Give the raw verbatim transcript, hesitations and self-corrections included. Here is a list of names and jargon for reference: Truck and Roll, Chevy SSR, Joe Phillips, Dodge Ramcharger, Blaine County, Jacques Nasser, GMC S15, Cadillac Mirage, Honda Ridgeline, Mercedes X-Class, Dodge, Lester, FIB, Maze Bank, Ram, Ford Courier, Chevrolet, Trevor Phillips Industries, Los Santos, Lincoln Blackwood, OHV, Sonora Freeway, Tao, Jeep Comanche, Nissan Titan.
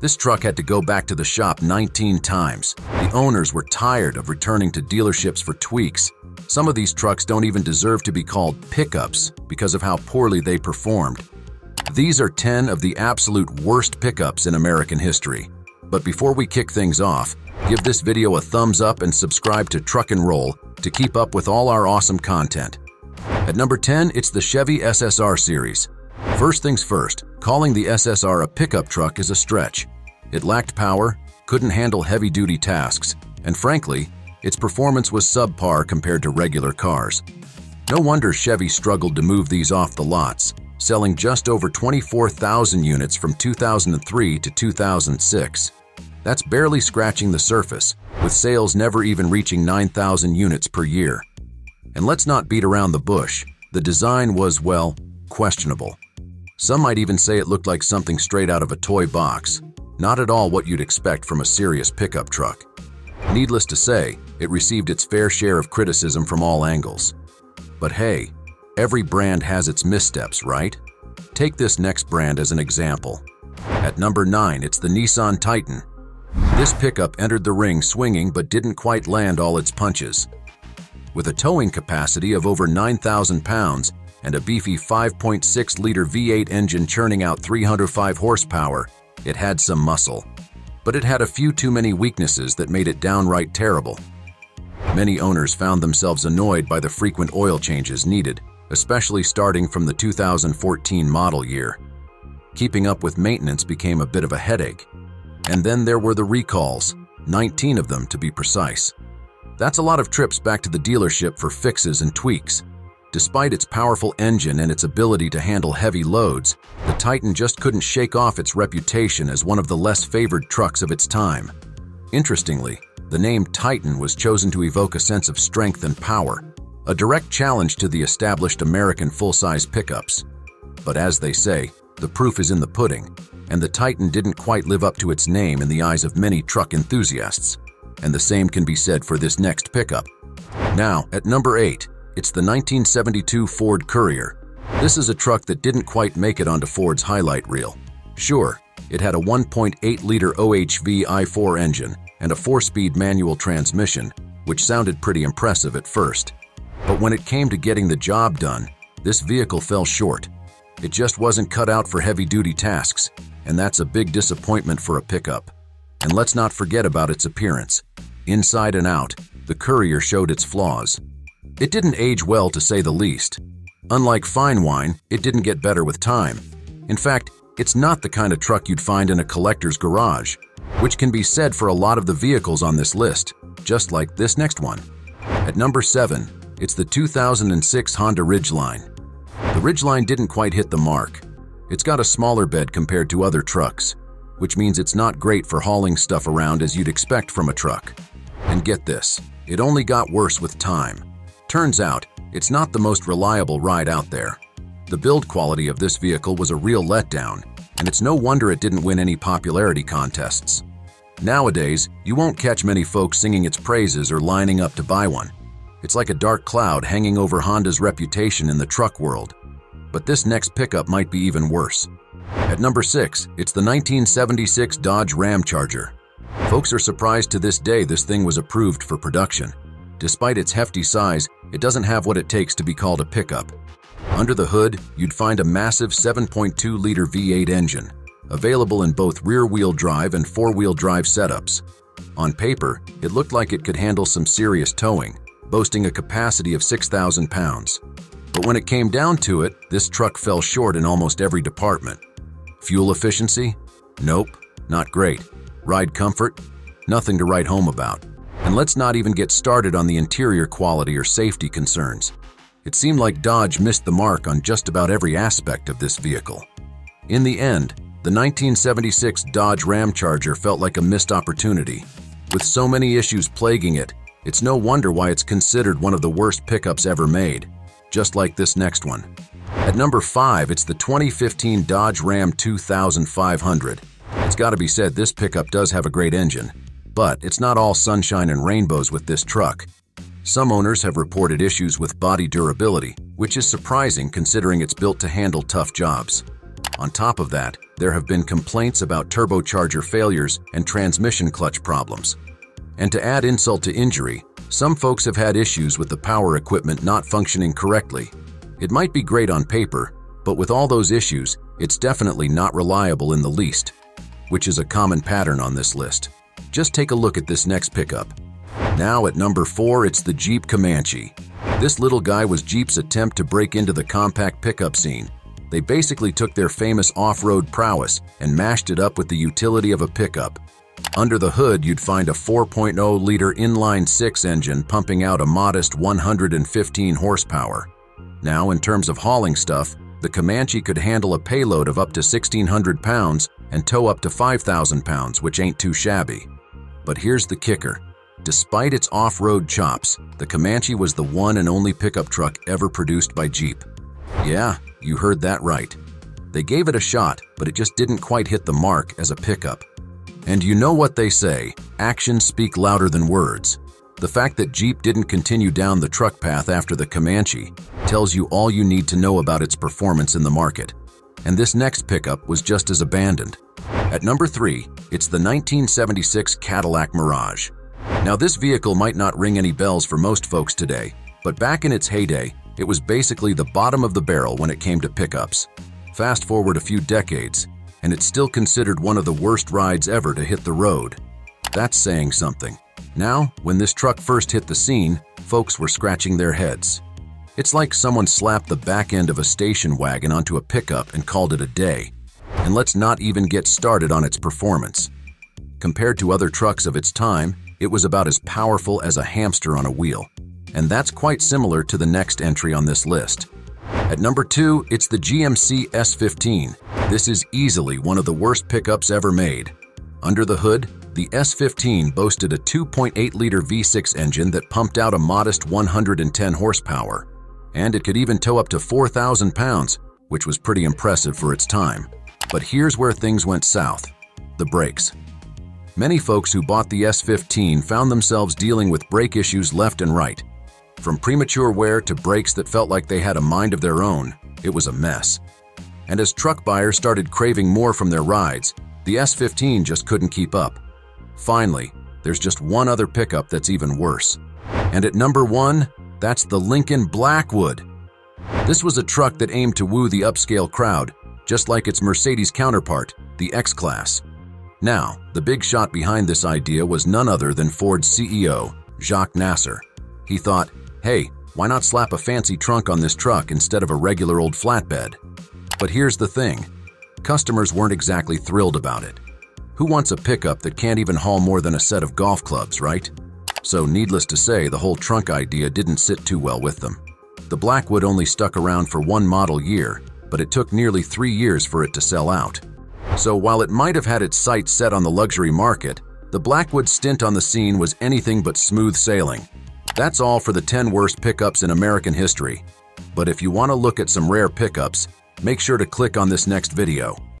This truck had to go back to the shop nineteen times. The owners were tired of returning to dealerships for tweaks. Some of these trucks don't even deserve to be called pickups because of how poorly they performed. These are ten of the absolute worst pickups in American history. But before we kick things off, give this video a thumbs up and subscribe to Truck and Roll to keep up with all our awesome content. At number ten, it's the Chevy S S R series. First things first, calling the S S R a pickup truck is a stretch. It lacked power, couldn't handle heavy-duty tasks, and frankly, its performance was subpar compared to regular cars. No wonder Chevy struggled to move these off the lots, selling just over twenty-four thousand units from two thousand three to two thousand six. That's barely scratching the surface, with sales never even reaching nine thousand units per year. And let's not beat around the bush. The design was, well, questionable. Some might even say it looked like something straight out of a toy box. Not at all what you'd expect from a serious pickup truck. Needless to say, it received its fair share of criticism from all angles. But hey, every brand has its missteps, right? Take this next brand as an example. At number nine, it's the Nissan Titan. This pickup entered the ring swinging but didn't quite land all its punches. With a towing capacity of over nine thousand pounds and a beefy five point six liter V eight engine churning out three hundred five horsepower, it had some muscle. But it had a few too many weaknesses that made it downright terrible. Many owners found themselves annoyed by the frequent oil changes needed, especially starting from the two thousand fourteen model year. Keeping up with maintenance became a bit of a headache. And then there were the recalls, nineteen of them to be precise. That's a lot of trips back to the dealership for fixes and tweaks. Despite its powerful engine and its ability to handle heavy loads, the Titan just couldn't shake off its reputation as one of the less favored trucks of its time. Interestingly, the name Titan was chosen to evoke a sense of strength and power, a direct challenge to the established American full-size pickups. But as they say, the proof is in the pudding, and the Titan didn't quite live up to its name in the eyes of many truck enthusiasts. And the same can be said for this next pickup. Now, at number eight, it's the nineteen seventy-two Ford Courier. This is a truck that didn't quite make it onto Ford's highlight reel. Sure, it had a one point eight liter O H V I four engine and a four-speed manual transmission, which sounded pretty impressive at first. But when it came to getting the job done, this vehicle fell short. It just wasn't cut out for heavy-duty tasks, and that's a big disappointment for a pickup. And let's not forget about its appearance. Inside and out, the Courier showed its flaws. It didn't age well, to say the least. Unlike fine wine, it didn't get better with time. In fact, it's not the kind of truck you'd find in a collector's garage, which can be said for a lot of the vehicles on this list, just like this next one. At number seven, it's the two thousand six Honda Ridgeline. The Ridgeline didn't quite hit the mark. It's got a smaller bed compared to other trucks, which means it's not great for hauling stuff around as you'd expect from a truck. And get this, it only got worse with time. Turns out, it's not the most reliable ride out there. The build quality of this vehicle was a real letdown, and it's no wonder it didn't win any popularity contests. Nowadays, you won't catch many folks singing its praises or lining up to buy one. It's like a dark cloud hanging over Honda's reputation in the truck world. But this next pickup might be even worse. At number six, it's the nineteen seventy-six Dodge Ramcharger. Folks are surprised to this day this thing was approved for production. Despite its hefty size, it doesn't have what it takes to be called a pickup. Under the hood, you'd find a massive seven point two liter V eight engine, available in both rear-wheel drive and four-wheel drive setups. On paper, it looked like it could handle some serious towing, boasting a capacity of six thousand pounds. But when it came down to it, this truck fell short in almost every department. Fuel efficiency? Nope, not great. Ride comfort? Nothing to write home about. And let's not even get started on the interior quality or safety concerns. It seemed like Dodge missed the mark on just about every aspect of this vehicle. In the end, the nineteen seventy-six Dodge Ramcharger felt like a missed opportunity. With so many issues plaguing it, it's no wonder why it's considered one of the worst pickups ever made, just like this next one. At number five, it's the twenty fifteen Dodge Ram twenty-five hundred. It's got to be said this pickup does have a great engine, but it's not all sunshine and rainbows with this truck. Some owners have reported issues with body durability, which is surprising considering it's built to handle tough jobs. On top of that, there have been complaints about turbocharger failures and transmission clutch problems. And to add insult to injury, some folks have had issues with the power equipment not functioning correctly. It might be great on paper, but with all those issues, it's definitely not reliable in the least, which is a common pattern on this list. Just take a look at this next pickup. Now at number four, it's the Jeep Comanche. This little guy was Jeep's attempt to break into the compact pickup scene. They basically took their famous off-road prowess and mashed it up with the utility of a pickup. Under the hood, you'd find a four point oh liter inline-six engine pumping out a modest one hundred fifteen horsepower. Now, in terms of hauling stuff, the Comanche could handle a payload of up to sixteen hundred pounds and tow up to five thousand pounds, which ain't too shabby. But here's the kicker. Despite its off-road chops, the Comanche was the one and only pickup truck ever produced by Jeep. Yeah, you heard that right. They gave it a shot, but it just didn't quite hit the mark as a pickup. And you know what they say, actions speak louder than words. The fact that Jeep didn't continue down the truck path after the Comanche tells you all you need to know about its performance in the market. And this next pickup was just as abandoned. At number three, it's the nineteen seventy-six Cadillac Mirage. Now, this vehicle might not ring any bells for most folks today, but back in its heyday, it was basically the bottom of the barrel when it came to pickups. Fast forward a few decades, and it's still considered one of the worst rides ever to hit the road. That's saying something. Now, when this truck first hit the scene, folks were scratching their heads. It's like someone slapped the back end of a station wagon onto a pickup and called it a day. And let's not even get started on its performance. Compared to other trucks of its time, it was about as powerful as a hamster on a wheel. And that's quite similar to the next entry on this list. At number two, it's the G M C S fifteen. This is easily one of the worst pickups ever made. Under the hood, the S fifteen boasted a two point eight liter V six engine that pumped out a modest one hundred ten horsepower, and it could even tow up to four thousand pounds, which was pretty impressive for its time. But here's where things went south: the brakes. Many folks who bought the S fifteen found themselves dealing with brake issues left and right. From premature wear to brakes that felt like they had a mind of their own, it was a mess. And as truck buyers started craving more from their rides, the S fifteen just couldn't keep up. Finally, there's just one other pickup that's even worse. And at number one, that's the Lincoln Blackwood. This was a truck that aimed to woo the upscale crowd, just like its Mercedes counterpart, the X-Class. Now, the big shot behind this idea was none other than Ford's C E O, Jacques Nasser. He thought, hey, why not slap a fancy trunk on this truck instead of a regular old flatbed? But here's the thing. Customers weren't exactly thrilled about it. Who wants a pickup that can't even haul more than a set of golf clubs, right? So needless to say, the whole trunk idea didn't sit too well with them. The Blackwood only stuck around for one model year, but it took nearly three years for it to sell out. So while it might have had its sights set on the luxury market, the Blackwood's stint on the scene was anything but smooth sailing. That's all for the ten worst pickups in American history. But if you want to look at some rare pickups, make sure to click on this next video.